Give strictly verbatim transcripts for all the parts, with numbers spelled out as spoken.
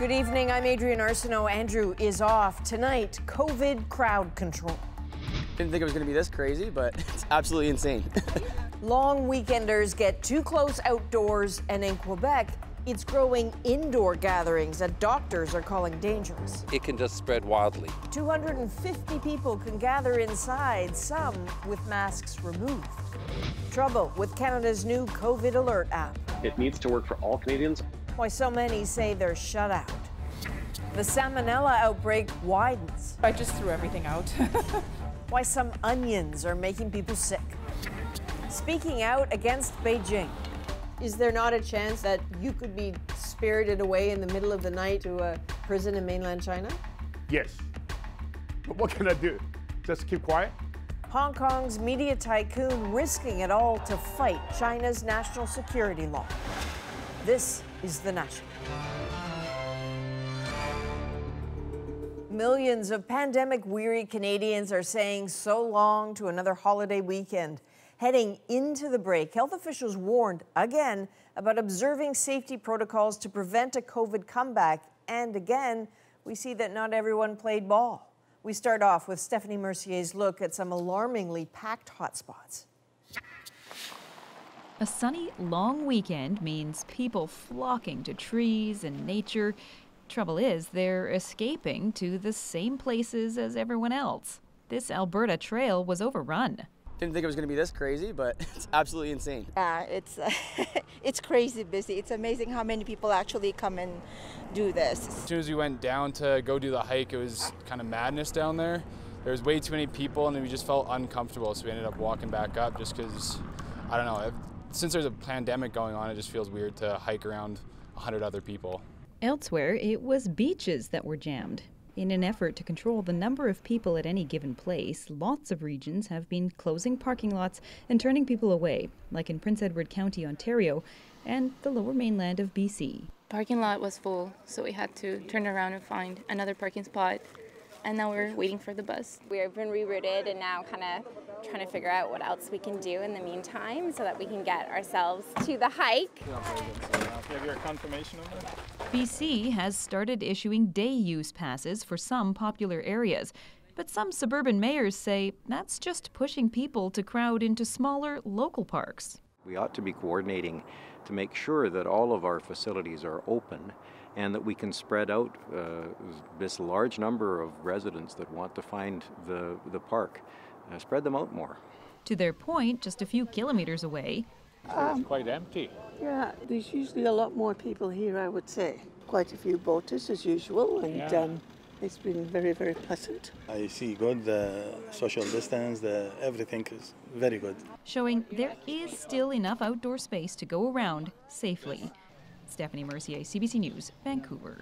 Good evening, I'm Adrienne Arsenault. Andrew is off. Tonight, COVID crowd control. Didn't think it was going to be this crazy, but it's absolutely insane. Long weekenders get too close outdoors, and in Quebec, it's growing indoor gatherings that doctors are calling dangerous. It can just spread wildly. two hundred fifty people can gather inside, some with masks removed. Trouble with Canada's new COVID alert app. It needs to work for all Canadians. Why so many say they're shut out. The salmonella outbreak widens. I just threw everything out. Why some onions are making people sick. Speaking out against Beijing. Is there not a chance that you could be spirited away in the middle of the night to a prison in mainland China? Yes. But what can I do? Just keep quiet? Hong Kong's media tycoon risking it all to fight China's national security law. This is The National. Millions of pandemic-weary Canadians are saying so long to another holiday weekend. Heading into the break, health officials warned again about observing safety protocols to prevent a COVID comeback. And again, we see that not everyone played ball. We start off with Stephanie Mercier's look at some alarmingly packed hotspots. A sunny, long weekend means people flocking to trees and nature. Trouble is, they're escaping to the same places as everyone else. This Alberta trail was overrun. Didn't think it was going to be this crazy, but it's absolutely insane. Yeah, it's uh, it's crazy busy. It's amazing how many people actually come and do this. As soon as we went down to go do the hike, it was kind of madness down there. There was way too many people, and we just felt uncomfortable, so we ended up walking back up just because, I don't know, since there's a pandemic going on, it just feels weird to hike around a hundred other people. Elsewhere, it was beaches that were jammed. In an effort to control the number of people at any given place, lots of regions have been closing parking lots and turning people away, like in Prince Edward County, Ontario, and the lower mainland of B C. Parking lot was full, so we had to turn around and find another parking spot, and now we're waiting for the bus. We've been rerouted and now kind of trying to figure out what else we can do in the meantime so that we can get ourselves to the hike. You have your confirmation on that? B C has started issuing day-use passes for some popular areas, but some suburban mayors say that's just pushing people to crowd into smaller local parks. We ought to be coordinating to make sure that all of our facilities are open and that we can spread out uh, this large number of residents that want to find the, the park, uh, spread them out more. To their point, just a few kilometers away, Um, it's quite empty. Yeah, there's usually a lot more people here, I would say. Quite a few boaters as usual, and yeah. um, it's been very, very pleasant. I see good, the uh, social distance, the everything is very good. Showing there is still enough outdoor space to go around safely. Stephanie Mercier, C B C News, Vancouver.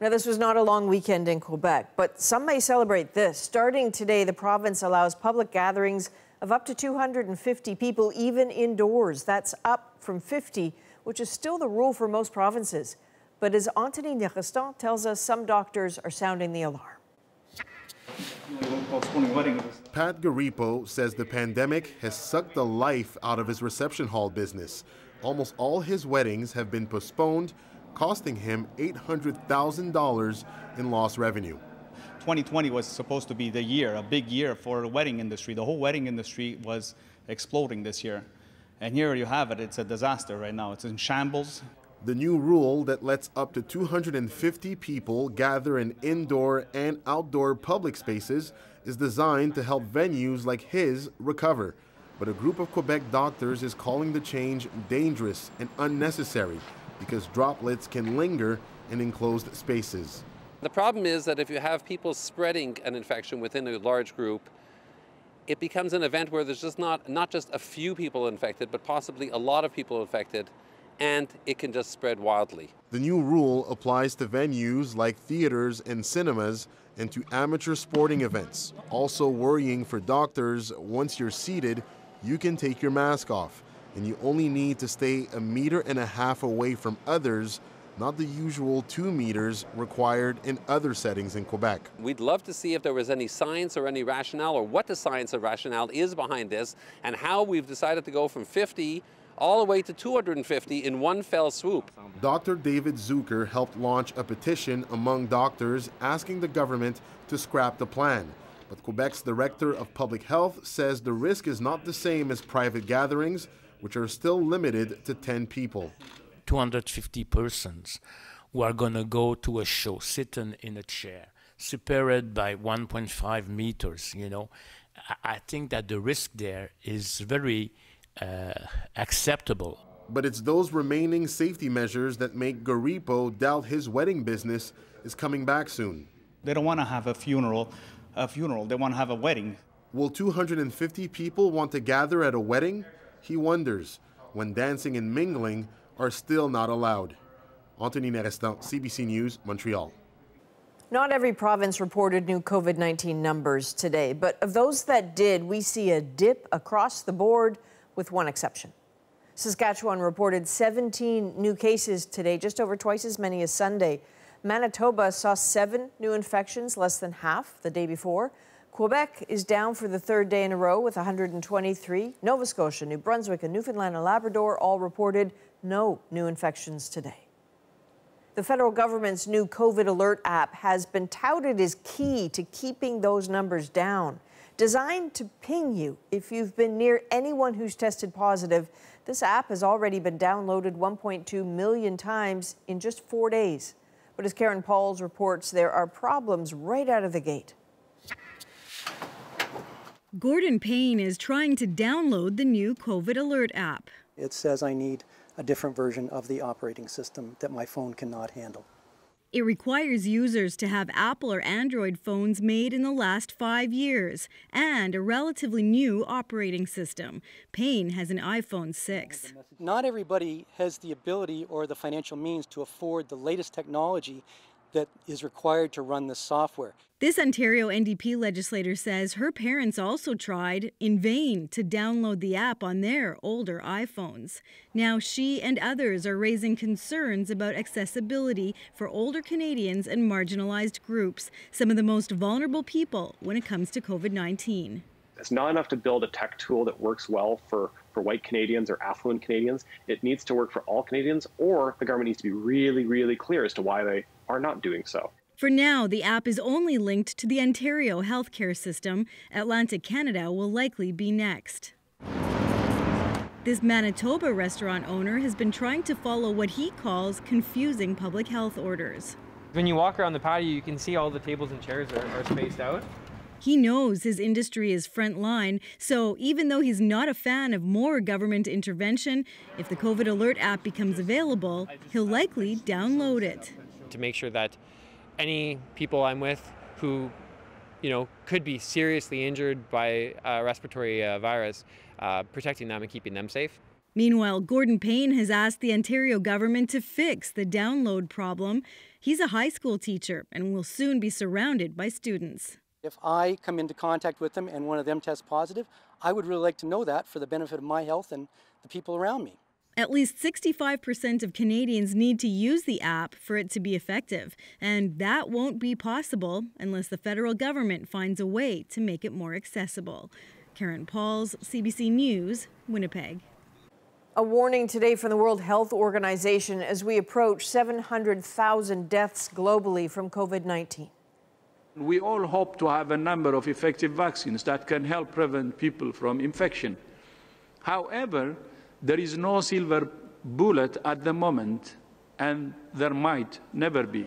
Now, this was not a long weekend in Quebec, but some may celebrate this. Starting today, the province allows public gatherings of up to two hundred fifty people, even indoors. That's up from fifty, which is still the rule for most provinces. But as Anthony Nerestant tells us, some doctors are sounding the alarm. Pat Garipo says the pandemic has sucked the life out of his reception hall business. Almost all his weddings have been postponed, costing him eight hundred thousand dollars in lost revenue. twenty twenty was supposed to be the year, a big year for the wedding industry. The whole wedding industry was exploding this year. And here you have it, it's a disaster right now. It's in shambles. The new rule that lets up to two hundred fifty people gather in indoor and outdoor public spaces is designed to help venues like his recover. But a group of Quebec doctors is calling the change dangerous and unnecessary because droplets can linger in enclosed spaces. The problem is that if you have people spreading an infection within a large group, it becomes an event where there's just not, not just a few people infected, but possibly a lot of people infected, and it can just spread wildly. The new rule applies to venues like theaters and cinemas and to amateur sporting events. Also worrying for doctors, once you're seated, you can take your mask off, and you only need to stay a meter and a half away from others, not the usual two meters required in other settings in Quebec. We'd love to see if there was any science or any rationale or what the science or rationale is behind this and how we've decided to go from fifty all the way to two hundred fifty in one fell swoop. Doctor David Zucker helped launch a petition among doctors asking the government to scrap the plan. But Quebec's director of public health says the risk is not the same as private gatherings, which are still limited to ten people. two hundred fifty persons who are going to go to a show, sitting in a chair, separated by one point five meters, you know. I think that the risk there is very uh, acceptable. But it's those remaining safety measures that make Garipo doubt his wedding business is coming back soon. They don't want to have a funeral, a funeral. They want to have a wedding. Will two hundred fifty people want to gather at a wedding? He wonders, when dancing and mingling are still not allowed. Anthony Nerestant, C B C News, Montreal. Not every province reported new COVID nineteen numbers today, but of those that did, we see a dip across the board with one exception. Saskatchewan reported seventeen new cases today, just over twice as many as Sunday. Manitoba saw seven new infections, less than half the day before. Quebec is down for the third day in a row with one hundred twenty-three. Nova Scotia, New Brunswick, and Newfoundland and Labrador all reported no new infections today. The federal government's new COVID alert app has been touted as key to keeping those numbers down. Designed to ping you if you've been near anyone who's tested positive, this app has already been downloaded one point two million times in just four days. But as Karen Pauls reports, there are problems right out of the gate. Gordon Payne is trying to download the new COVID Alert app. It says I need a different version of the operating system that my phone cannot handle. It requires users to have Apple or Android phones made in the last five years and a relatively new operating system. Payne has an iPhone six. Not everybody has the ability or the financial means to afford the latest technology that is required to run this software. This Ontario N D P legislator says her parents also tried, in vain, to download the app on their older iPhones. Now she and others are raising concerns about accessibility for older Canadians and marginalized groups, some of the most vulnerable people when it comes to COVID nineteen. It's not enough to build a tech tool that works well for, for white Canadians or affluent Canadians. It needs to work for all Canadians, or the government needs to be really, really clear as to why they are not doing so. For now, the app is only linked to the Ontario healthcare system. Atlantic Canada will likely be next. This Manitoba restaurant owner has been trying to follow what he calls confusing public health orders. When you walk around the patio, you can see all the tables and chairs are, are spaced out. He knows his industry is front line, so even though he's not a fan of more government intervention, if the COVID Alert app becomes available, he'll likely download it. To make sure that any people I'm with who, you know, could be seriously injured by a respiratory uh, virus, uh, protecting them and keeping them safe. Meanwhile, Gordon Payne has asked the Ontario government to fix the download problem. He's a high school teacher and will soon be surrounded by students. If I come into contact with them and one of them tests positive, I would really like to know that for the benefit of my health and the people around me. At least sixty-five percent of Canadians need to use the app for it to be effective, and that won't be possible unless the federal government finds a way to make it more accessible. Karen Pauls, C B C News, Winnipeg. A warning today from the World Health Organization as we approach seven hundred thousand deaths globally from COVID nineteen. We all hope to have a number of effective vaccines that can help prevent people from infection. However, there is no silver bullet at the moment, and there might never be.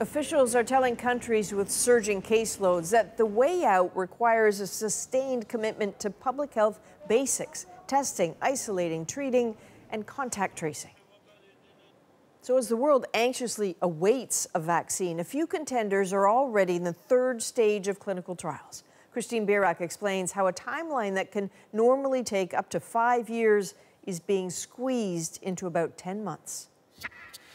Officials are telling countries with surging caseloads that the way out requires a sustained commitment to public health basics, testing, isolating, treating, and contact tracing. So as the world anxiously awaits a vaccine, a few contenders are already in the third stage of clinical trials. Christine Birak explains how a timeline that can normally take up to five years is being squeezed into about ten months.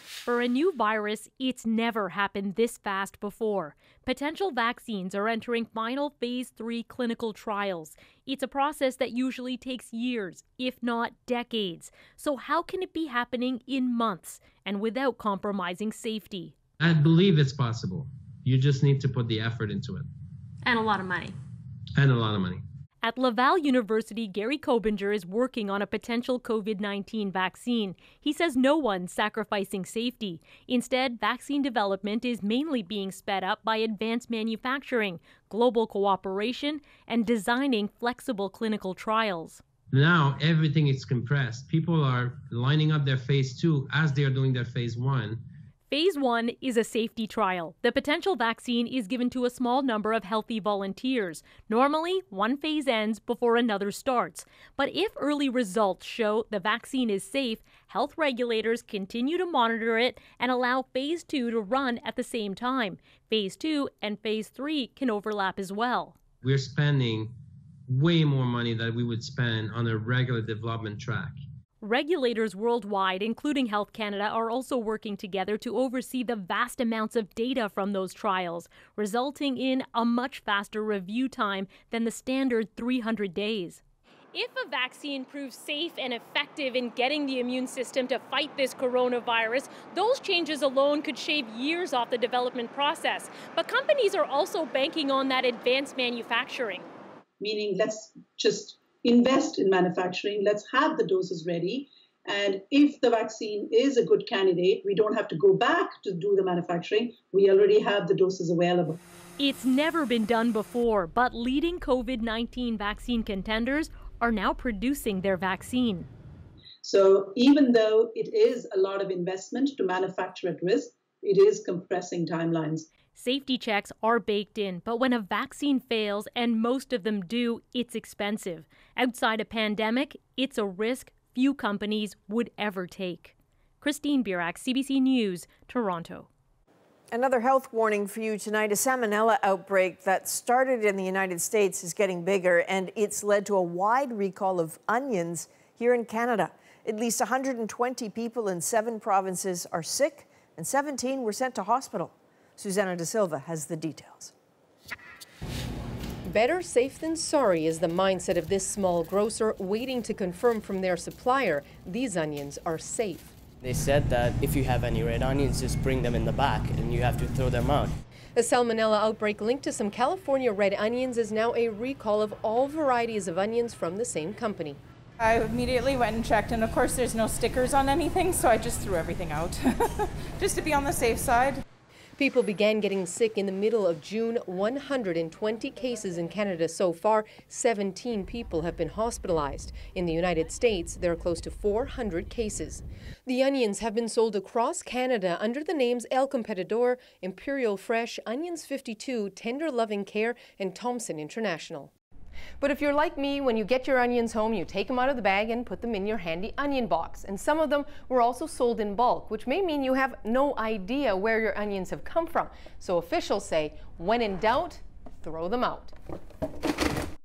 For a new virus, it's never happened this fast before. Potential vaccines are entering final phase three clinical trials. It's a process that usually takes years, if not decades. So how can it be happening in months and without compromising safety? I believe it's possible. You just need to put the effort into it. And a lot of money. And a lot of money. At Laval University, Gary Kobinger is working on a potential COVID nineteen vaccine. He says no one's sacrificing safety. Instead, vaccine development is mainly being sped up by advanced manufacturing, global cooperation, and designing flexible clinical trials. Now everything is compressed. People are lining up their phase two as they are doing their phase one. Phase one is a safety trial. The potential vaccine is given to a small number of healthy volunteers. Normally, one phase ends before another starts. But if early results show the vaccine is safe, health regulators continue to monitor it and allow phase two to run at the same time. Phase two and phase three can overlap as well. We're spending way more money than we would spend on a regular development track. Regulators worldwide, including Health Canada, are also working together to oversee the vast amounts of data from those trials, resulting in a much faster review time than the standard three hundred days. If a vaccine proves safe and effective in getting the immune system to fight this coronavirus, those changes alone could shave years off the development process. But companies are also banking on that advanced manufacturing. Meaning, let's just invest in manufacturing, let's have the doses ready, and if the vaccine is a good candidate, we don't have to go back to do the manufacturing, we already have the doses available. It's never been done before, but leading COVID nineteen vaccine contenders are now producing their vaccine. So even though it is a lot of investment to manufacture at risk, it is compressing timelines. Safety checks are baked in, but when a vaccine fails, and most of them do, it's expensive. Outside a pandemic, it's a risk few companies would ever take. Christine Birak, C B C News, Toronto. Another health warning for you tonight. A salmonella outbreak that started in the United States is getting bigger, and it's led to a wide recall of onions here in Canada. At least one hundred twenty people in seven provinces are sick, and seventeen were sent to hospital. Susanna Da Silva has the details. Better safe than sorry is the mindset of this small grocer waiting to confirm from their supplier these onions are safe. They said that if you have any red onions, just bring them in the back and you have to throw them out. A salmonella outbreak linked to some California red onions is now a recall of all varieties of onions from the same company. I immediately went and checked, and of course there's no stickers on anything, so I just threw everything out just to be on the safe side. People began getting sick in the middle of June. one hundred twenty cases in Canada so far. seventeen people have been hospitalized. In the United States, there are close to four hundred cases. The onions have been sold across Canada under the names El Competidor, Imperial Fresh, Onions fifty-two, Tender Loving Care, and Thompson International. But if you're like me, when you get your onions home, you take them out of the bag and put them in your handy onion box. And some of them were also sold in bulk, which may mean you have no idea where your onions have come from. So officials say, when in doubt, throw them out.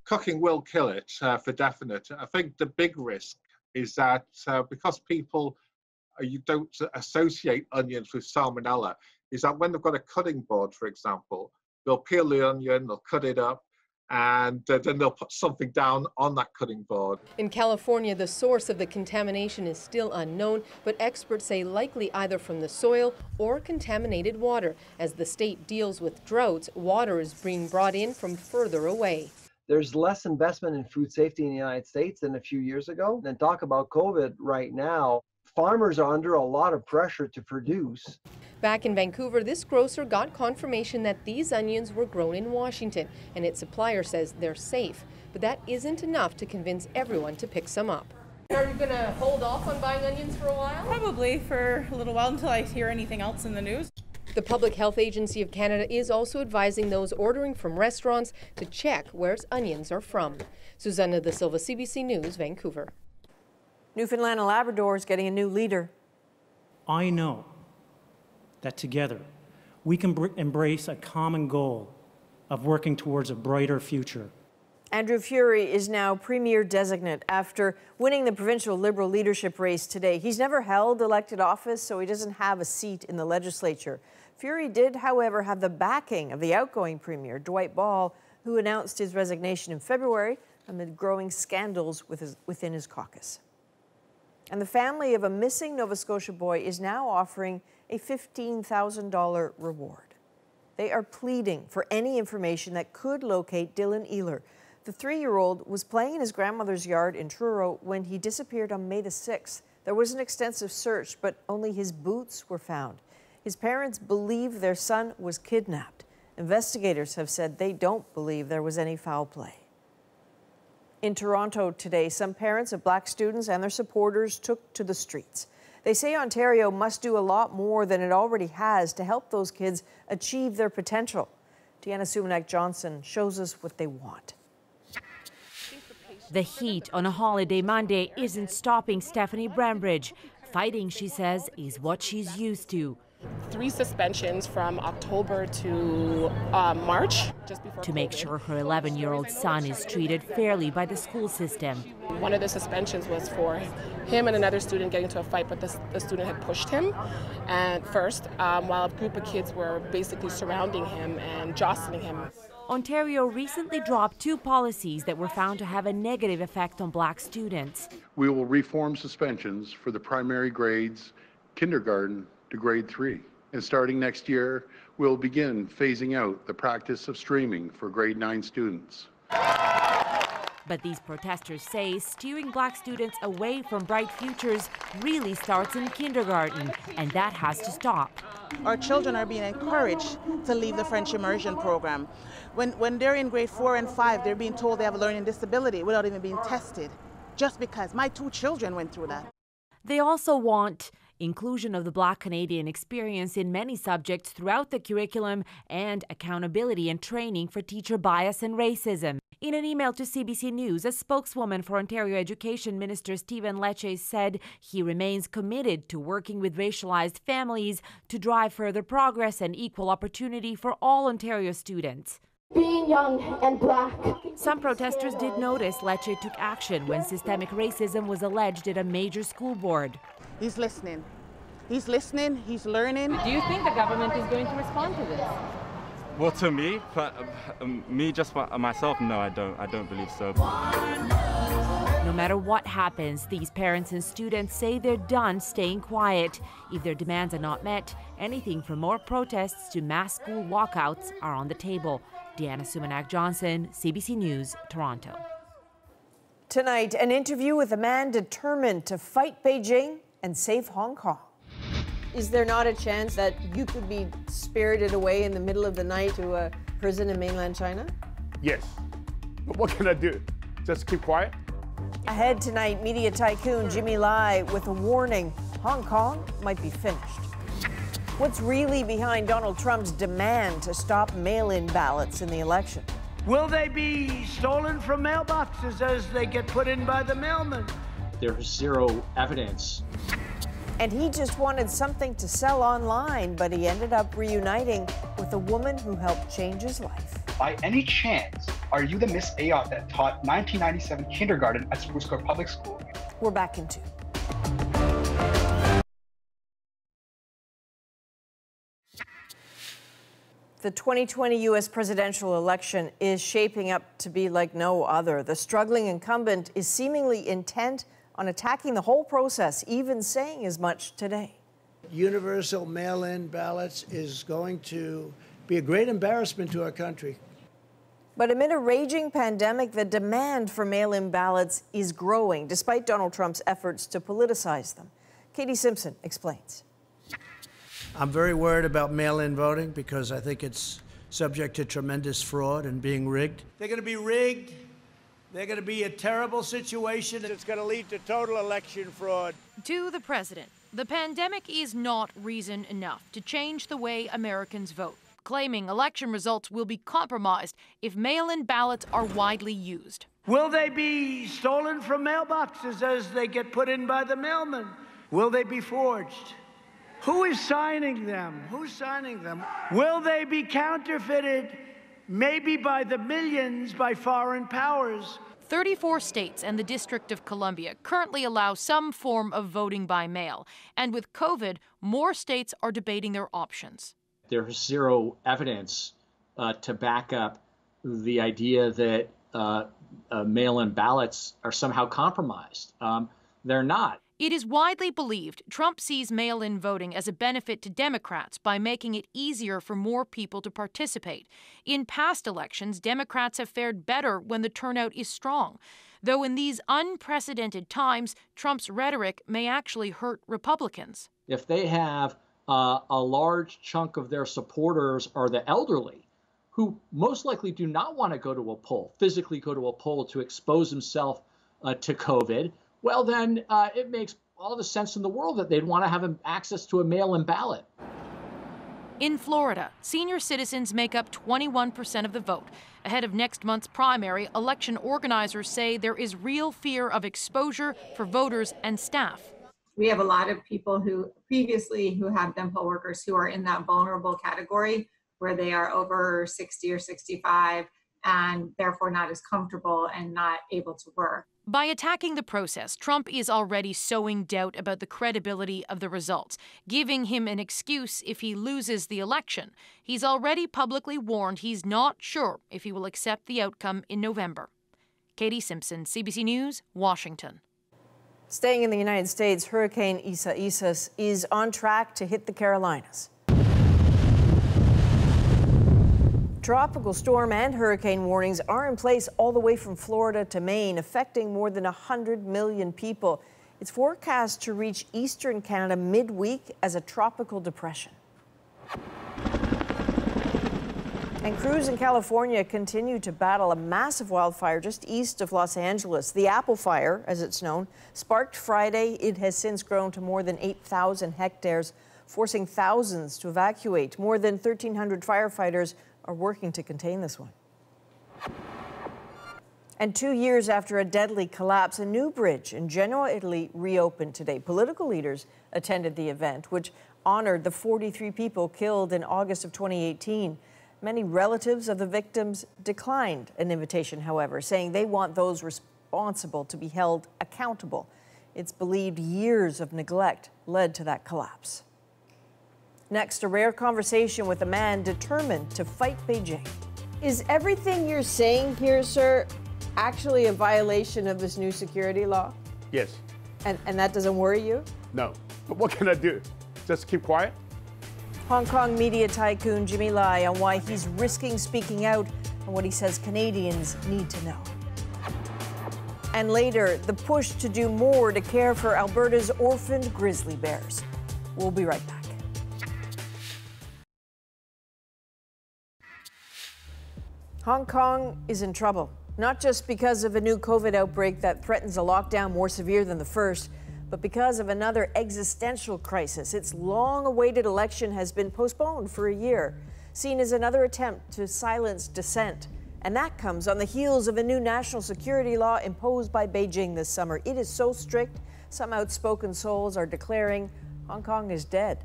Cooking will kill it, uh, for definite. I think the big risk is that uh, because people, uh, you don't associate onions with salmonella, is that when they've got a cutting board, for example, they'll peel the onion, they'll cut it up, and uh, then they'll put something down on that cutting board. In California, the source of the contamination is still unknown, but experts say likely either from the soil or contaminated water. As the state deals with droughts, water is being brought in from further away. There's less investment in food safety in the United States than a few years ago. And talk about COVID right now. Farmers are under a lot of pressure to produce. Back in Vancouver, this grocer got confirmation that these onions were grown in Washington, and its supplier says they're safe. But that isn't enough to convince everyone to pick some up. Are you going to hold off on buying onions for a while? Probably for a little while until I hear anything else in the news. The Public Health Agency of Canada is also advising those ordering from restaurants to check where onions are from. Susanna Da Silva, C B C News, Vancouver. Newfoundland and Labrador is getting a new leader. I know that together we can embrace a common goal of working towards a brighter future. Andrew Fury is now premier designate after winning the provincial Liberal leadership race today. He's never held elected office, so he doesn't have a seat in the legislature. Fury did, however, have the backing of the outgoing premier, Dwight Ball, who announced his resignation in February amid growing scandals with his, within his caucus. And the family of a missing Nova Scotia boy is now offering a fifteen thousand dollar reward. They are pleading for any information that could locate Dylan Ehler, The three-year-old was playing in his grandmother's yard in Truro when he disappeared on May the sixth. There was an extensive search, but only his boots were found. His parents believe their son was kidnapped. Investigators have said they don't believe there was any foul play. In Toronto today, some parents of black students and their supporters took to the streets. They say Ontario must do a lot more than it already has to help those kids achieve their potential. Deanna Sumanak-Johnson shows us what they want. The heat on a holiday Monday isn't stopping Stephanie Brambridge. Fighting, she says, is what she's used to. Three suspensions from October to uh, March. Just before to COVID. Make sure her eleven-year-old son is treated fairly by the school system. One of the suspensions was for him and another student getting into a fight, but the, the student had pushed him and first, um, while a group of kids were basically surrounding him and jostling him. Ontario recently dropped two policies that were found to have a negative effect on black students. We will reform suspensions for the primary grades, kindergarten, to grade three. And starting next year, we'll begin phasing out the practice of streaming for grade nine students. But these protesters say steering black students away from bright futures really starts in kindergarten, and that has to stop. Our children are being encouraged to leave the French immersion program. When, when they're in grade four and five, they're being told they have a learning disability without even being tested, just because my two children went through that. They also want inclusion of the Black Canadian experience in many subjects throughout the curriculum and accountability and training for teacher bias and racism. In an email to C B C News, a spokeswoman for Ontario Education Minister Stephen Lecce said he remains committed to working with racialized families to drive further progress and equal opportunity for all Ontario students. Being young and black. Some protesters did notice Lecce took action when systemic racism was alleged at a major school board. He's listening. He's listening. He's learning. Do you think the government is going to respond to this? Well, to me, but, um, me just myself, no, I don't. I don't believe so. No matter what happens, these parents and students say they're done staying quiet. If their demands are not met, anything from more protests to mass school walkouts are on the table. Deanna Sumanak-Johnson, C B C News, Toronto. Tonight, an interview with a man determined to fight Beijing and save Hong Kong. Is there not a chance that you could be spirited away in the middle of the night to a prison in mainland China? Yes. But what can I do? Just keep quiet? Ahead tonight, media tycoon Jimmy Lai with a warning. Hong Kong might be finished. What's really behind Donald Trump's demand to stop mail-in ballots in the election? Will they be stolen from mailboxes as they get put in by the mailman? There's zero evidence. And he just wanted something to sell online, but he ended up reuniting with a woman who helped change his life. By any chance, are you the Miss Ayotte that taught nineteen ninety-seven kindergarten at Spruce Court Public School? We're back in two. The twenty twenty U S presidential election is shaping up to be like no other. The struggling incumbent is seemingly intent on attacking the whole process, even saying as much today. Universal mail-in ballots is going to be a great embarrassment to our country. But amid a raging pandemic, the demand for mail-in ballots is growing, despite Donald Trump's efforts to politicize them. Katie Simpson explains. I'm very worried about mail-in voting because I think it's subject to tremendous fraud and being rigged. They're going to be rigged. They're going to be a terrible situation. It's going to lead to total election fraud. To the president, the pandemic is not reason enough to change the way Americans vote, claiming election results will be compromised if mail-in ballots are widely used. Will they be stolen from mailboxes as they get put in by the mailman? Will they be forged? Who is signing them? Who's signing them? Will they be counterfeited, maybe by the millions, by foreign powers? thirty-four states and the District of Columbia currently allow some form of voting by mail. And with COVID, more states are debating their options. There's zero evidence uh, to back up the idea that uh, uh, mail-in ballots are somehow compromised. Um, they're not. It is widely believed Trump sees mail-in voting as a benefit to Democrats by making it easier for more people to participate. In past elections, Democrats have fared better when the turnout is strong, though in these unprecedented times, Trump's rhetoric may actually hurt Republicans. If they have uh, a large chunk of their supporters are the elderly, who most likely do not want to go to a poll, physically go to a poll to expose himself uh, to COVID, well, then uh, it makes all the sense in the world that they'd want to have access to a mail-in ballot. In Florida, senior citizens make up twenty-one percent of the vote. Ahead of next month's primary, election organizers say there is real fear of exposure for voters and staff. We have a lot of people who previously who have been poll workers who are in that vulnerable category where they are over sixty or sixty-five and therefore not as comfortable and not able to work. By attacking the process, Trump is already sowing doubt about the credibility of the results, giving him an excuse if he loses the election. He's already publicly warned he's not sure if he will accept the outcome in November. Katie Simpson, C B C News, Washington. Staying in the United States, Hurricane Isa Isas is on track to hit the Carolinas. Tropical storm and hurricane warnings are in place all the way from Florida to Maine, affecting more than one hundred million people. It's forecast to reach eastern Canada midweek as a tropical depression. And crews in California continue to battle a massive wildfire just east of Los Angeles. The Apple Fire, as it's known, sparked Friday. It has since grown to more than eight thousand hectares, forcing thousands to evacuate. More than thirteen hundred firefighters are working to contain this one. And two years after a deadly collapse, a new bridge in Genoa, Italy, reopened today. Political leaders attended the event, which honored the forty-three people killed in August of twenty eighteen. Many relatives of the victims declined an invitation, however, saying they want those responsible to be held accountable. It's believed years of neglect led to that collapse. Next, a rare conversation with a man determined to fight Beijing. Is everything you're saying here, sir, actually a violation of this new security law? Yes. And, and that doesn't worry you? No. But what can I do? Just keep quiet? Hong Kong media tycoon Jimmy Lai on why he's risking speaking out and what he says Canadians need to know. And later, the push to do more to care for Alberta's orphaned grizzly bears. We'll be right back. Hong Kong is in trouble, not just because of a new COVID outbreak that threatens a lockdown more severe than the first, but because of another existential crisis. Its long-awaited election has been postponed for a year, seen as another attempt to silence dissent. And that comes on the heels of a new national security law imposed by Beijing this summer. It is so strict, some outspoken souls are declaring Hong Kong is dead.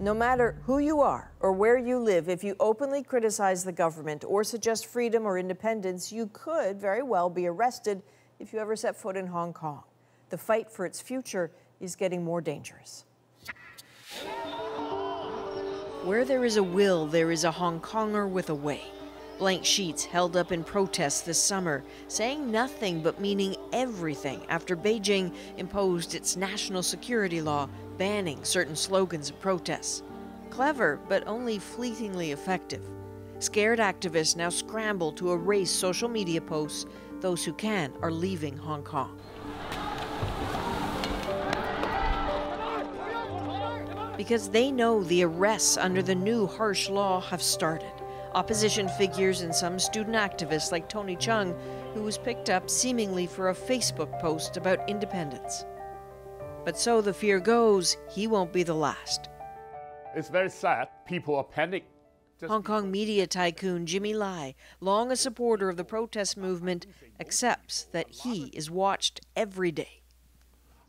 No matter who you are or where you live, if you openly criticize the government or suggest freedom or independence, you could very well be arrested if you ever set foot in Hong Kong. The fight for its future is getting more dangerous. Where there is a will, there is a Hong Konger with a way. Blank sheets held up in protest this summer, saying nothing but meaning everything after Beijing imposed its national security law banning certain slogans of protests. Clever, but only fleetingly effective. Scared activists now scramble to erase social media posts. Those who can are leaving Hong Kong. Because they know the arrests under the new harsh law have started. Opposition figures and some student activists like Tony Chung, who was picked up seemingly for a Facebook post about independence. But so the fear goes, he won't be the last. It's very sad. People are panicked. Just Hong Kong media tycoon Jimmy Lai, long a supporter of the protest movement, accepts that he is watched every day.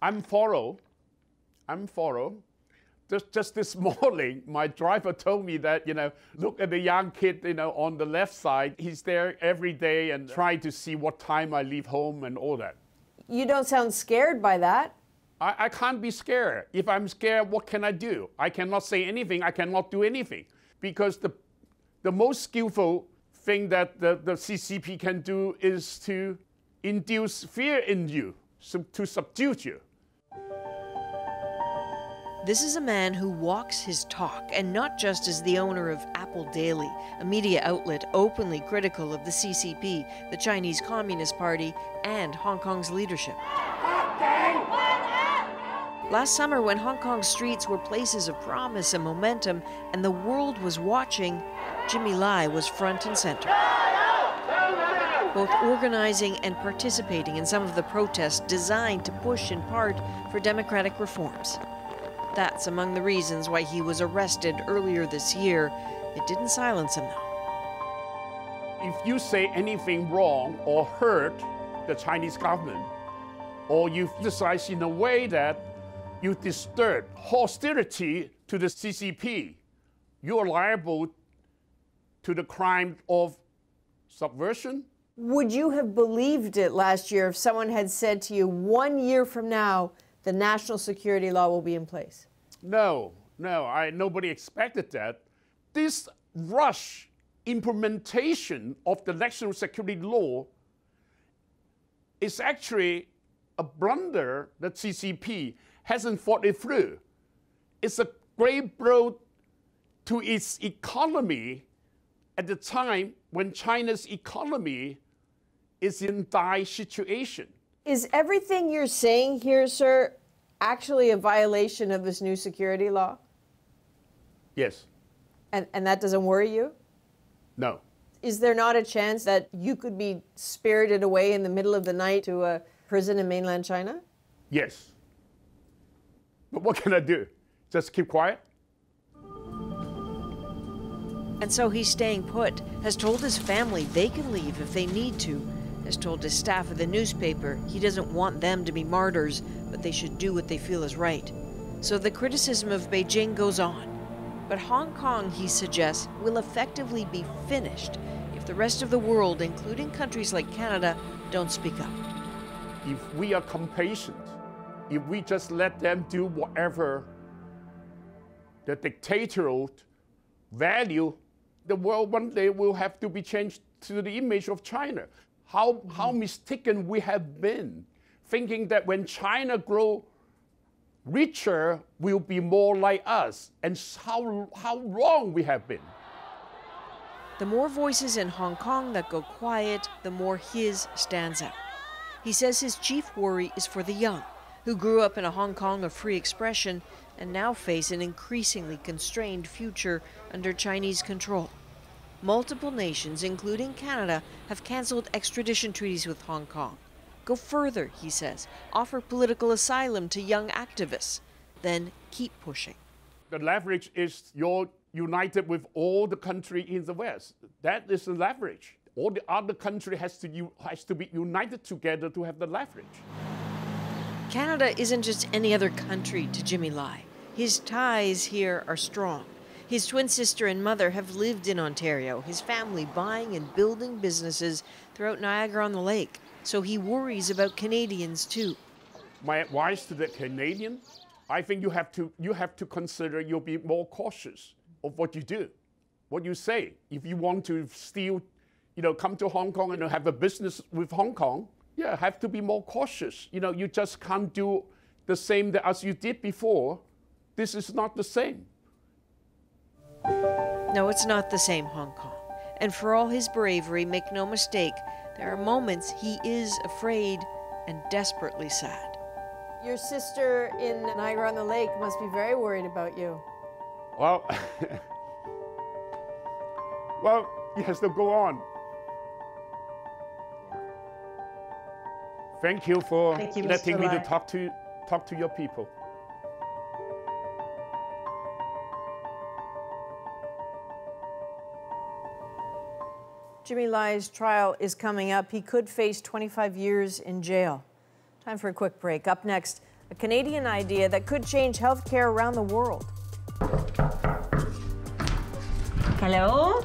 I'm followed. I'm followed. Just, just this morning, my driver told me that, you know, look at the young kid, you know, on the left side. He's there every day and trying to see what time I leave home and all that. You don't sound scared by that. I, I can't be scared. If I'm scared, what can I do? I cannot say anything. I cannot do anything. Because the, the most skillful thing that the, the C C P can do is to induce fear in you, so to subdue you. This is a man who walks his talk, and not just as the owner of Apple Daily, a media outlet openly critical of the C C P, the Chinese Communist Party, and Hong Kong's leadership. Last summer, when Hong Kong's streets were places of promise and momentum, and the world was watching, Jimmy Lai was front and center, both organizing and participating in some of the protests designed to push, in part, for democratic reforms. That's among the reasons why he was arrested earlier this year. It didn't silence him, though. If you say anything wrong or hurt the Chinese government, or you criticize in a way that you disturb hostility to the C C P, you are liable to the crime of subversion. Would you have believed it last year if someone had said to you, one year from now, the national security law will be in place? No, no, I, nobody expected that. This rush implementation of the national security law is actually a blunder that C C P hasn't thought it through. It's a great blow to its economy at the time when China's economy is in dire situation. Is everything you're saying here, sir, actually a violation of this new security law? Yes. And, and that doesn't worry you? No. Is there not a chance that you could be spirited away in the middle of the night to a prison in mainland China? Yes. But what can I do? Just keep quiet? And so he's staying put, has told his family they can leave if they need to, has told his staff at the newspaper he doesn't want them to be martyrs, but they should do what they feel is right. So the criticism of Beijing goes on. But Hong Kong, he suggests, will effectively be finished if the rest of the world, including countries like Canada, don't speak up. If we are complacent, if we just let them do whatever the dictatorial value, the world one day will have to be changed to the image of China. How, how mistaken we have been, thinking that when China grows richer, we'll be more like us, and how, how wrong we have been. The more voices in Hong Kong that go quiet, the more his stands out. He says his chief worry is for the young, who grew up in a Hong Kong of free expression and now face an increasingly constrained future under Chinese control. Multiple nations, including Canada, have cancelled extradition treaties with Hong Kong. Go further, he says, offer political asylum to young activists, then keep pushing. The leverage is you're united with all the country in the West. That is the leverage. All the other country has to, has to be united together to have the leverage. Canada isn't just any other country to Jimmy Lai. His ties here are strong. His twin sister and mother have lived in Ontario, his family buying and building businesses throughout Niagara-on-the-Lake. So he worries about Canadians too. My advice to the Canadian, I think you have to, you have to consider you'll be more cautious of what you do, what you say. If you want to steal, you know, come to Hong Kong and have a business with Hong Kong, yeah, have to be more cautious. You know, you just can't do the same as you did before. This is not the same. No, it's not the same Hong Kong. And for all his bravery, make no mistake, there are moments he is afraid and desperately sad. Your sister in Niagara-on-the-Lake must be very worried about you. Well, well, it has to go on. Thank you for Thank you, letting me to talk to talk to your people. Jimmy Lai's trial is coming up. He could face twenty-five years in jail. Time for a quick break. Up next, a Canadian idea that could change healthcare around the world. Hello?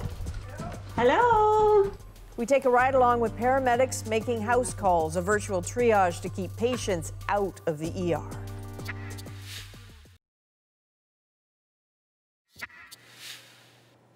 Hello? We take a ride along with paramedics making house calls, a virtual triage to keep patients out of the E R.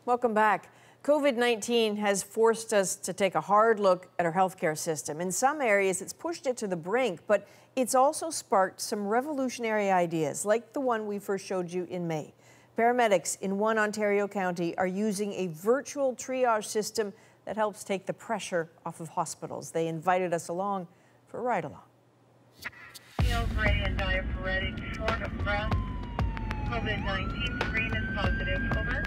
Welcome back. COVID nineteen has forced us to take a hard look at our healthcare system. In some areas, it's pushed it to the brink, but It's also sparked some revolutionary ideas, like the one we first showed you in May. Paramedics in one Ontario county are using a virtual triage system that helps take the pressure off of hospitals. They invited us along for a ride-along. Feels ready and diaphoretic, short of breath. COVID nineteen screen is positive, over.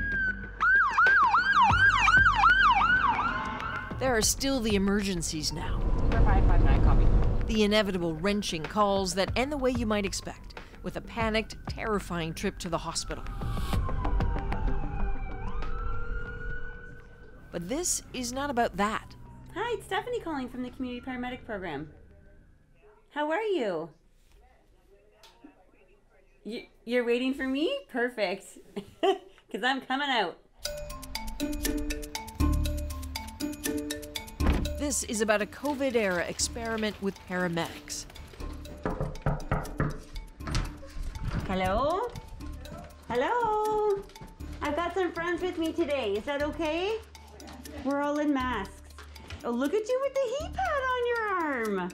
There are still the emergencies now. five five nine, copy. The inevitable wrenching calls that end the way you might expect, with a panicked, terrifying trip to the hospital. But this is not about that. Hi, it's Stephanie calling from the Community Paramedic Program. How are you? You're waiting for me? Perfect, because I'm coming out. This is about a COVID-era experiment with paramedics. Hello? Hello? I've got some friends with me today. Is that okay? We're all in masks. Oh, look at you with the heat pad on your arm.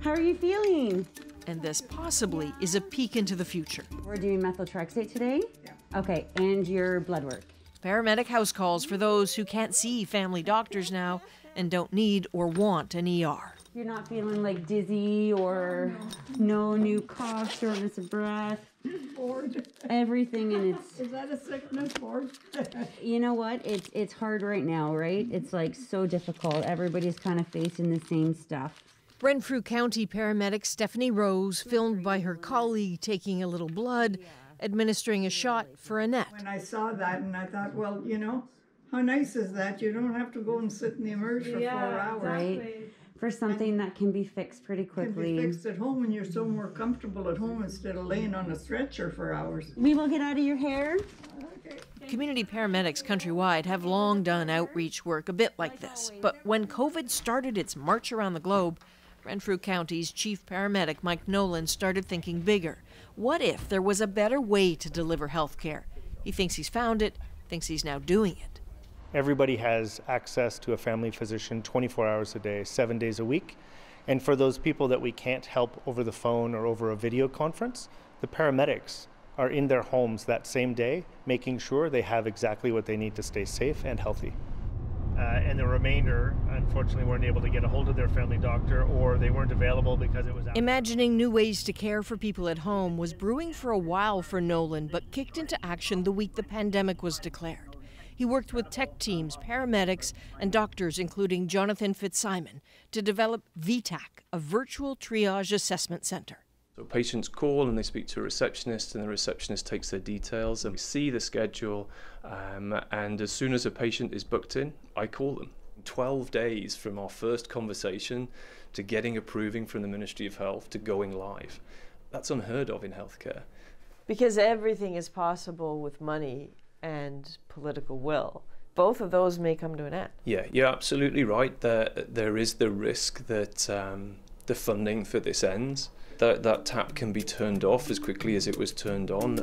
How are you feeling? And this possibly is a peek into the future. We're doing methotrexate today? Yeah. Okay, and your blood work. Paramedic house calls for those who can't see family doctors now and don't need or want an E R. You're not feeling like dizzy or no new cough, shortness of breath. Bored. Everything in its... Is that a sickness, bored? You know what? It's, it's hard right now, right? It's like so difficult. Everybody's kind of facing the same stuff. Renfrew County paramedic Stephanie Rose filmed by her colleague taking a little blood, administering a shot for Annette. When I saw that and I thought, well, you know, how nice is that? You don't have to go and sit in the emerge for yeah, four hours. Right? For something and that can be fixed pretty quickly. Can be fixed at home, and you're so more comfortable at home instead of laying on a stretcher for hours. We will get out of your hair. Okay. Community paramedics countrywide have long done outreach work a bit like this, but when COVID started its march around the globe, Renfrew County's chief paramedic, Mike Nolan, started thinking bigger. What if there was a better way to deliver health care? He thinks he's found it, thinks he's now doing it. Everybody has access to a family physician twenty-four hours a day, seven days a week. And for those people that we can't help over the phone or over a video conference, the paramedics are in their homes that same day, making sure they have exactly what they need to stay safe and healthy. Uh, and the remainder, unfortunately, weren't able to get a hold of their family doctor, or they weren't available because it was... Imagining new ways to care for people at home was brewing for a while for Nolan, but kicked into action the week the pandemic was declared. He worked with tech teams, paramedics, and doctors, including Jonathan Fitzsimon, to develop V TAC, a virtual triage assessment center. So patients call and they speak to a receptionist, and the receptionist takes their details and we see the schedule, um, and as soon as a patient is booked in, I call them. twelve days from our first conversation to getting approving from the Ministry of Health to going live. That's unheard of in healthcare. Because everything is possible with money and political will. Both of those may come to an end. Yeah, you're absolutely right. There, there is the risk that um, the funding for this ends. That, that tap can be turned off as quickly as it was turned on.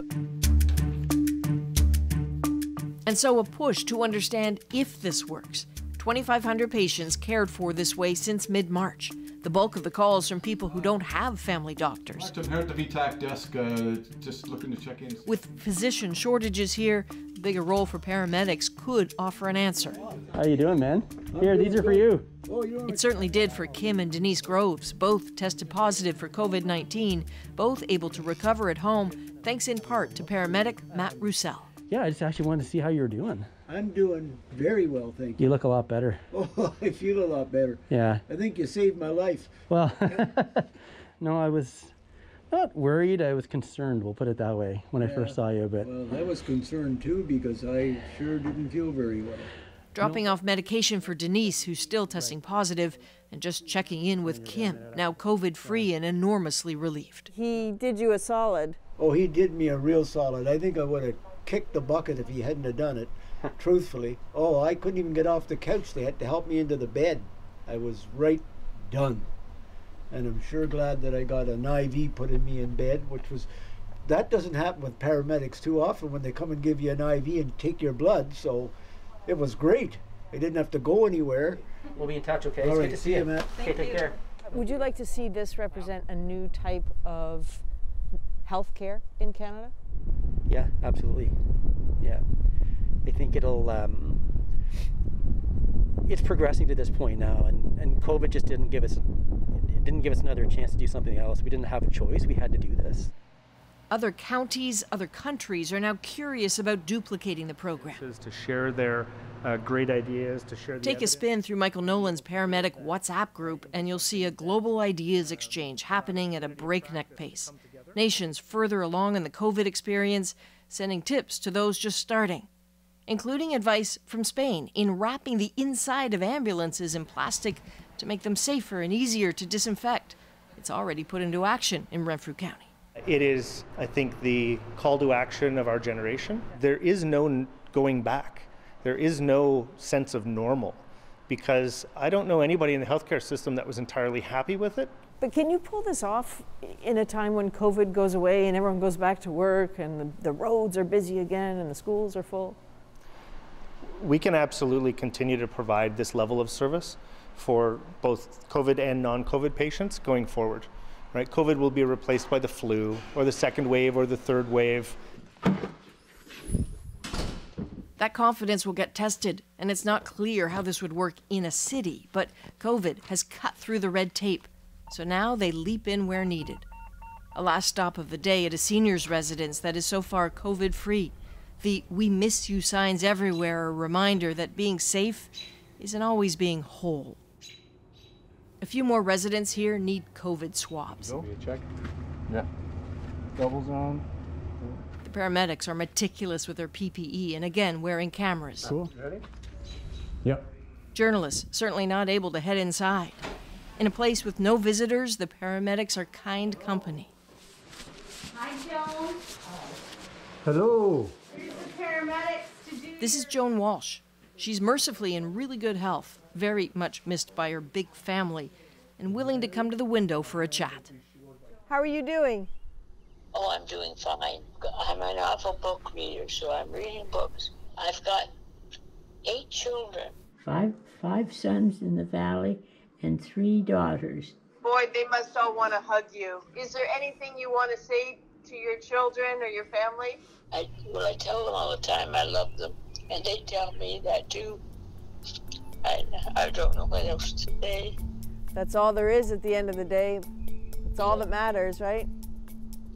And so a push to understand if this works. twenty-five hundred patients cared for this way since mid-March. The bulk of the calls from people who don't have family doctors. I've heard the V TAC desk, uh, just looking to check in. With physician shortages here, the bigger role for paramedics could offer an answer. How you doing, man? Here, these are for you. It certainly did for Kim and Denise Groves. Both tested positive for COVID nineteen, both able to recover at home, thanks in part to paramedic Matt Roussel. Yeah, I just actually wanted to see how you were doing. I'm doing very well, thank you. You look a lot better. Oh, I feel a lot better. Yeah. I think you saved my life. Well, no, I was not worried. I was concerned, we'll put it that way, when yeah. I first saw you. But well, I was concerned too, because I sure didn't feel very well. Dropping no. off medication for Denise, who's still testing right. positive, and just checking in with Kim, now COVID-free and enormously relieved. He did you a solid. Oh, he did me a real solid. I think I would have kicked the bucket if he hadn't have done it. Truthfully, oh, I couldn't even get off the couch. They had to help me into the bed. I was right done. And I'm sure glad that I got an I V put in me in bed, which was, that doesn't happen with paramedics too often when they come and give you an I V and take your blood. So it was great. I didn't have to go anywhere. We'll be in touch, okay? All right. It's good to see you, Matt. Okay, take care. Would you like to see this represent a new type of health care in Canada? Yeah, absolutely. Yeah. I think it'll, um, it's progressing to this point now, and, and COVID just didn't give us, it didn't give us another chance to do something else. We didn't have a choice. We had to do this. Other counties, other countries are now curious about duplicating the program. To share their uh, great ideas, to share the Take evidence. A spin through Michael Nolan's paramedic WhatsApp group, and you'll see a global ideas exchange happening at a breakneck pace. Nations further along in the COVID experience sending tips to those just starting, including advice from Spain in wrapping the inside of ambulances in plastic to make them safer and easier to disinfect. It's already put into action in Renfrew County. It is, I think, the call to action of our generation. There is no going back. There is no sense of normal, because I don't know anybody in the healthcare system that was entirely happy with it. But can you pull this off in a time when COVID goes away and everyone goes back to work and the, the roads are busy again and the schools are full? We can absolutely continue to provide this level of service for both COVID and non-COVID patients going forward. Right? COVID will be replaced by the flu, or the second wave, or the third wave. That confidence will get tested, and it's not clear how this would work in a city, but COVID has cut through the red tape, so now they leap in where needed. A last stop of the day at a senior's residence that is so far COVID-free. The "we miss you" signs everywhere are a reminder that being safe isn't always being whole. A few more residents here need COVID swabs. Go. Check. Yeah. Doubles on. Yeah. The paramedics are meticulous with their P P E and again wearing cameras. Cool. You ready? Yep. Journalists certainly not able to head inside. In a place with no visitors, the paramedics are kind company. Hi, Joan. Hello. Here's the paramedics to do this is Joan Walsh. She's mercifully in really good health, very much missed by her big family, and willing to come to the window for a chat. How are you doing? Oh, I'm doing fine. I'm an awful book reader, so I'm reading books. I've got eight children. Five, five sons in the valley and three daughters. Boy, they must all want to hug you. Is there anything you want to say to your children or your family? I, well, I tell them all the time I love them. And they tell me that too. I, I don't know what else to say. That's all there is at the end of the day. It's all that matters, right?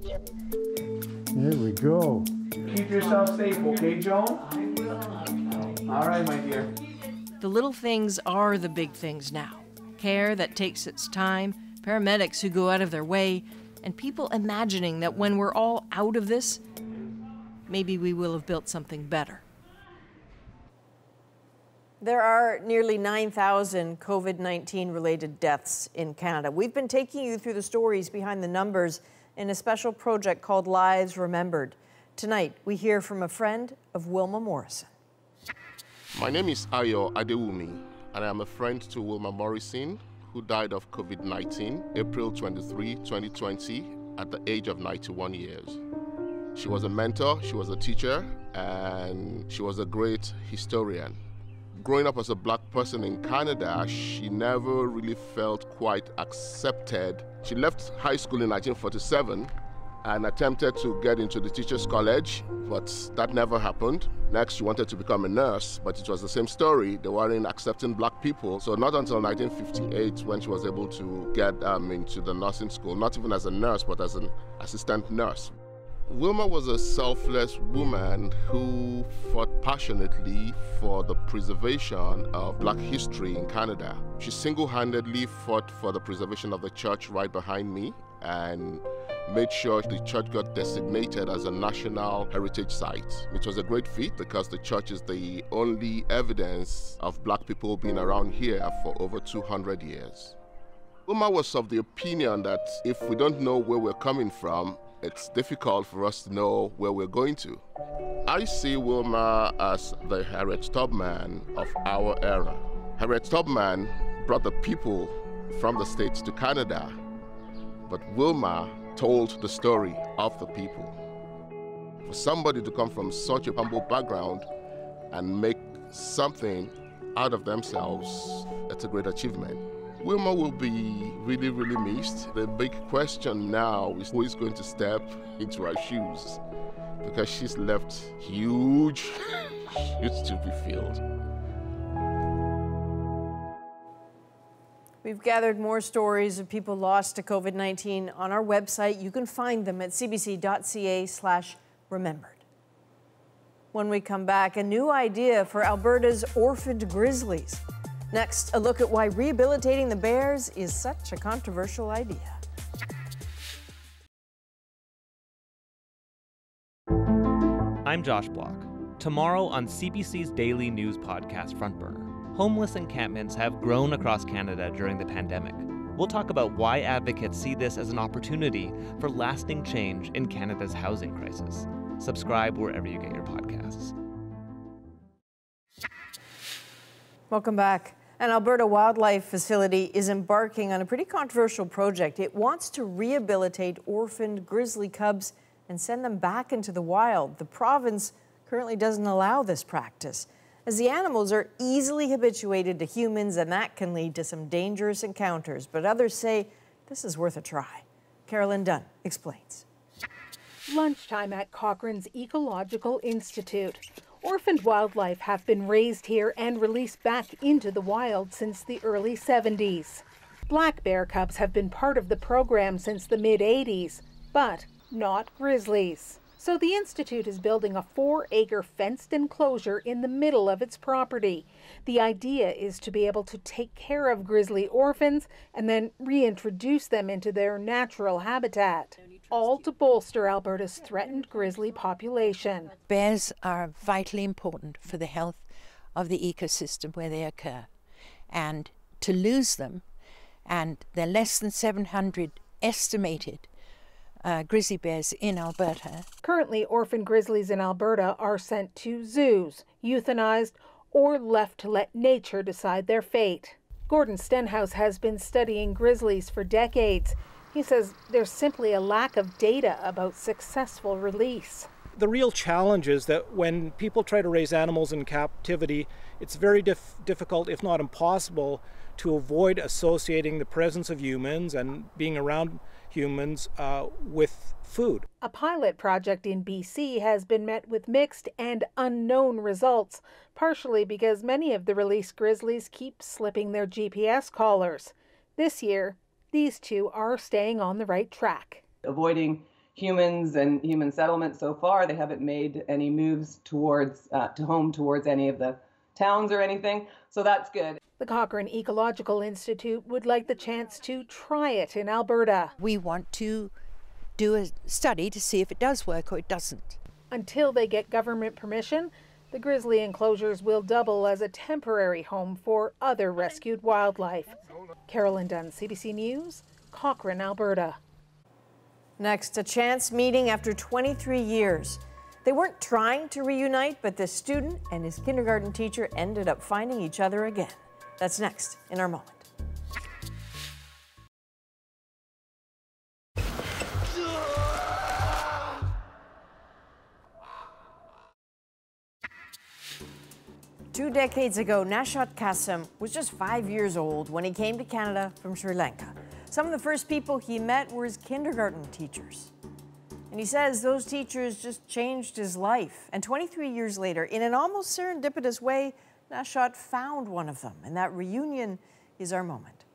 Yeah. There we go. Keep yourself safe, okay, Joan? I will. All right, my dear. The little things are the big things now. Care that takes its time, paramedics who go out of their way, and people imagining that when we're all out of this, maybe we will have built something better. There are nearly nine thousand COVID nineteen related deaths in Canada. We've been taking you through the stories behind the numbers in a special project called Lives Remembered. Tonight, we hear from a friend of Wilma Morrison. My name is Ayo Adewumi, and I am a friend to Wilma Morrison, who died of COVID nineteen, April twenty-third, twenty twenty, at the age of ninety-one years. She was a mentor, she was a teacher, and she was a great historian. Growing up as a black person in Canada, she never really felt quite accepted. She left high school in nineteen forty-seven and attempted to get into the teachers' college, but that never happened. Next, she wanted to become a nurse, but it was the same story. They weren't accepting black people. So not until nineteen fifty-eight when she was able to get um, into the nursing school, not even as a nurse, but as an assistant nurse. Wilma was a selfless woman who fought passionately for the preservation of black history in Canada. She single-handedly fought for the preservation of the church right behind me and made sure the church got designated as a national heritage site, which was a great feat because the church is the only evidence of black people being around here for over two hundred years. Wilma was of the opinion that if we don't know where we're coming from, it's difficult for us to know where we're going to. I see Wilma as the Harriet Tubman of our era. Harriet Tubman brought the people from the States to Canada, but Wilma told the story of the people. For somebody to come from such a humble background and make something out of themselves, it's a great achievement. Wilma will be really, really missed. The big question now is who is going to step into her shoes, because she's left huge shoes to be filled. We've gathered more stories of people lost to COVID nineteen on our website. You can find them at c b c dot c a slash remembered. When we come back, a new idea for Alberta's orphaned grizzlies. Next, a look at why rehabilitating the bears is such a controversial idea. I'm Josh Block. Tomorrow on C B C's daily news podcast, Front Burner, homeless encampments have grown across Canada during the pandemic. We'll talk about why advocates see this as an opportunity for lasting change in Canada's housing crisis. Subscribe wherever you get your podcasts. Welcome back. An Alberta wildlife facility is embarking on a pretty controversial project. It wants to rehabilitate orphaned grizzly cubs and send them back into the wild. The province currently doesn't allow this practice, as the animals are easily habituated to humans, and that can lead to some dangerous encounters. But others say this is worth a try. Carolyn Dunn explains. Lunchtime at Cochrane's Ecological Institute. Orphaned wildlife have been raised here and released back into the wild since the early seventies. Black bear cubs have been part of the program since the mid eighties, but not grizzlies. So the Institute is building a four acre fenced enclosure in the middle of its property. The idea is to be able to take care of grizzly orphans and then reintroduce them into their natural habitat, all to bolster Alberta's threatened grizzly population. Bears are vitally important for the health of the ecosystem where they occur. And to lose them, and there are less than seven hundred estimated Uh, grizzly bears in Alberta. Currently, orphan grizzlies in Alberta are sent to zoos, euthanized, or left to let nature decide their fate. Gordon Stenhouse has been studying grizzlies for decades. He says there's simply a lack of data about successful release. The real challenge is that when people try to raise animals in captivity, it's very dif- difficult, if not impossible, to avoid associating the presence of humans and being around humans uh, with food. A pilot project in B C has been met with mixed and unknown results, partially because many of the released grizzlies keep slipping their G P S collars. This year, these two are staying on the right track. Avoiding humans and human settlement so far, they haven't made any moves towards uh, to home towards any of the towns or anything, so that's good. The Cochrane Ecological Institute would like the chance to try it in Alberta. We want to do a study to see if it does work or it doesn't. Until they get government permission, the grizzly enclosures will double as a temporary home for other rescued wildlife. Carolyn Dunn, C B C News, Cochrane, Alberta. Next, a chance meeting after twenty-three years. They weren't trying to reunite, but this student and his kindergarten teacher ended up finding each other again. That's next in our moment. Two decades ago, Nashat Kassem was just five years old when he came to Canada from Sri Lanka. Some of the first people he met were his kindergarten teachers. And he says those teachers just changed his life. And twenty-three years later, in an almost serendipitous way, Nashat found one of them. And that reunion is our moment.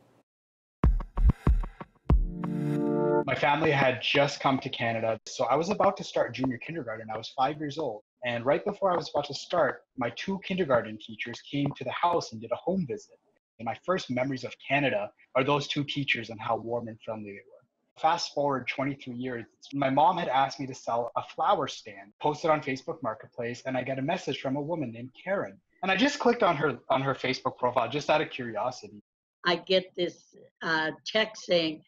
My family had just come to Canada. So I was about to start junior kindergarten. I was five years old. And right before I was about to start, my two kindergarten teachers came to the house and did a home visit. And my first memories of Canada are those two teachers and how warm and friendly they were. Fast forward twenty-three years, my mom had asked me to sell a flower stand, posted on Facebook Marketplace, and I got a message from a woman named Karen. And I just clicked on her on her Facebook profile just out of curiosity. I get this uh, text saying,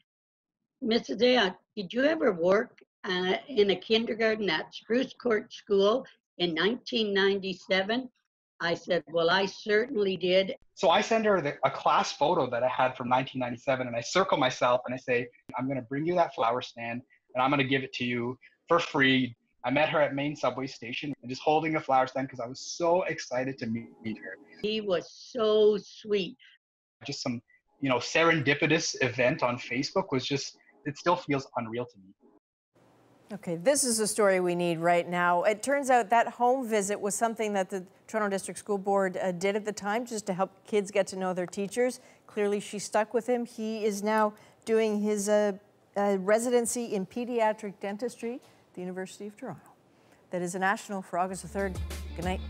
"Missus Dea, did you ever work uh, in a kindergarten at Spruce Court School in nineteen ninety-seven? I said, "Well, I certainly did." So I send her the, a class photo that I had from nineteen ninety-seven, and I circle myself and I say, "I'm going to bring you that flower stand, and I'm going to give it to you for free." I met her at Main Subway Station and just holding a flower stand because I was so excited to meet her. He was so sweet. Just some you know, serendipitous event on Facebook was just, it still feels unreal to me. Okay, this is a story we need right now. It turns out that home visit was something that the Toronto District School Board uh, did at the time just to help kids get to know their teachers. Clearly, she stuck with him. He is now doing his uh, uh, residency in pediatric dentistry at the University of Toronto. That is a national for August the third. Good night.